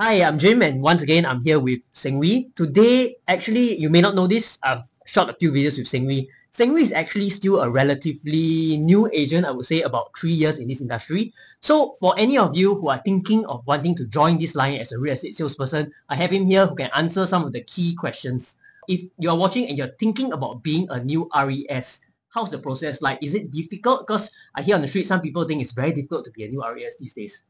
Hi, I'm Jim, and once again I'm here with Senghwee. Today, actually, you may not know this, I've shot a few videos with Senghwee. Senghwee is actually still a relatively new agent, I would say about 3 years in this industry. So for any of you who are thinking of wanting to join this line as a real estate salesperson, I have him here who can answer some of the key questions. If you're watching and you're thinking about being a new RES, how's the process like? Is it difficult? Because I hear on the street some people think it's very difficult to be a new RES these days.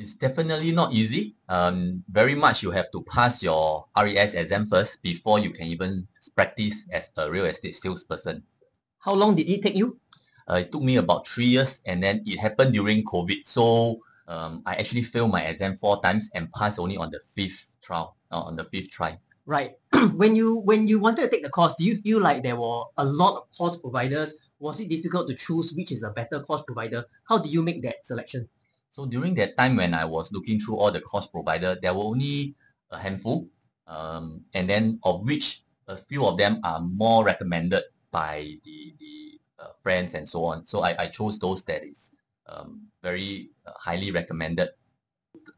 It's definitely not easy. Very much you have to pass your RES exam first before you can even practice as a real estate salesperson. How long did it take you? It took me about 3 years, and then it happened during COVID. So I actually failed my exam 4 times and passed only on the fifth try. Right. When you wanted to take the course, do you feel like there were a lot of course providers? Was it difficult to choose which is a better course provider? How do you make that selection? So during that time when I was looking through all the course provider, there were only a handful, and then of which a few of them are more recommended by the friends and so on. So I chose those that is very highly recommended.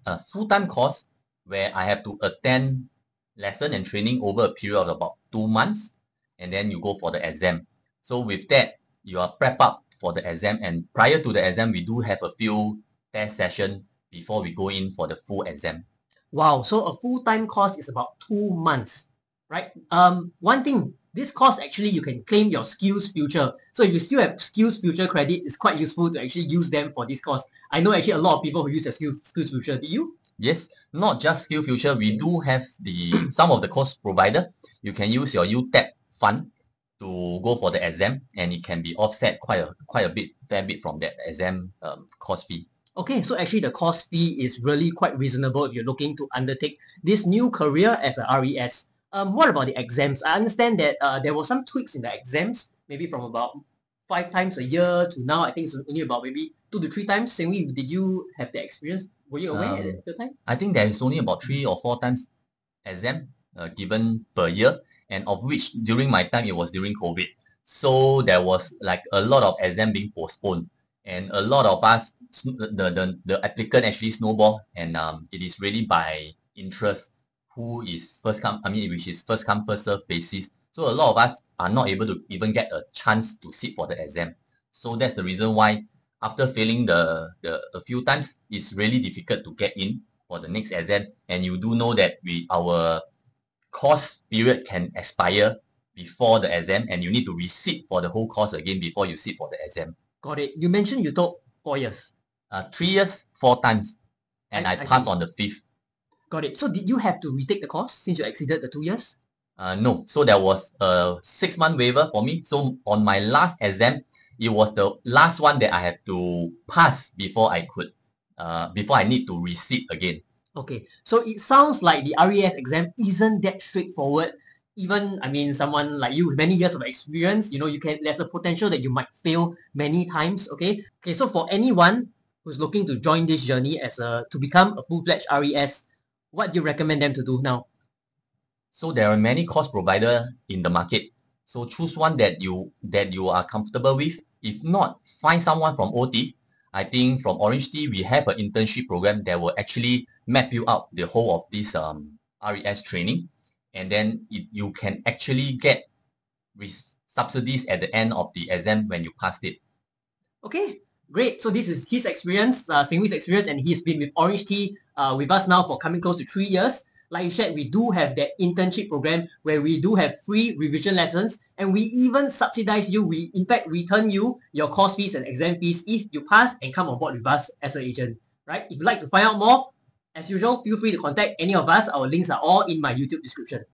A full-time course where I have to attend lesson and training over a period of about 2 months, and then you go for the exam. So with that, you are prepped up for the exam, and prior to the exam, we do have a few test session before we go in for the full exam. Wow, so a full-time course is about 2 months, right? One thing, this course actually you can claim your Skills Future. So if you still have Skills Future credit, it's quite useful to actually use them for this course. I know actually a lot of people who use the Skills Future. Do you? Yes, not just Skills Future. We do have some of the course provider. You can use your UTEP fund to go for the exam, and it can be offset quite a fair bit from that exam course fee. Okay, so actually the course fee is really quite reasonable if you're looking to undertake this new career as a RES. What about the exams? I understand that there were some tweaks in the exams, maybe from about 5 times a year to now, I think it's only about maybe 2 to 3 times. Senghwee, did you have that experience? Were you aware at the time? I think there is only about 3 or 4 times exam given per year, and of which during my time it was during COVID. So there was like a lot of exam being postponed, and a lot of us, the applicant actually snowball, and it is really by interest who is first come, which is first come first serve basis. So a lot of us are not able to even get a chance to sit for the exam. So that's the reason why after failing a few times, it's really difficult to get in for the next exam. And you do know that our course period can expire before the exam, and you need to resit for the whole course again before you sit for the exam. Got it. You mentioned you took 4 years. 3 years, 4 times. And I passed on the 5th. Got it. So did you have to retake the course since you exceeded the 2 years? No. So there was a 6-month waiver for me. So on my last exam, it was the last one that I had to pass before I could, before I need to resit again. Okay. So it sounds like the RES exam isn't that straightforward. Even, someone like you with many years of experience, there's a potential that you might fail many times, okay? Okay, so for anyone who's looking to join this journey to become a full-fledged RES, what do you recommend them to do now? So there are many course providers in the market. So choose one that you are comfortable with. If not, find someone from OT. I think from Orange Tea, we have an internship program that will actually map you out the whole of this RES training. And then you can actually get subsidies at the end of the exam when you passed it. Okay, great. So this is his experience, Senghwee's experience, and he's been with Orange Tea with us now for coming close to 3 years. Like you said, we do have that internship program where we do have free revision lessons, and we even subsidize you. We, in fact, return you your course fees and exam fees if you pass and come on board with us as an agent, right? If you'd like to find out more, as usual, feel free to contact any of us. Our links are all in my YouTube description.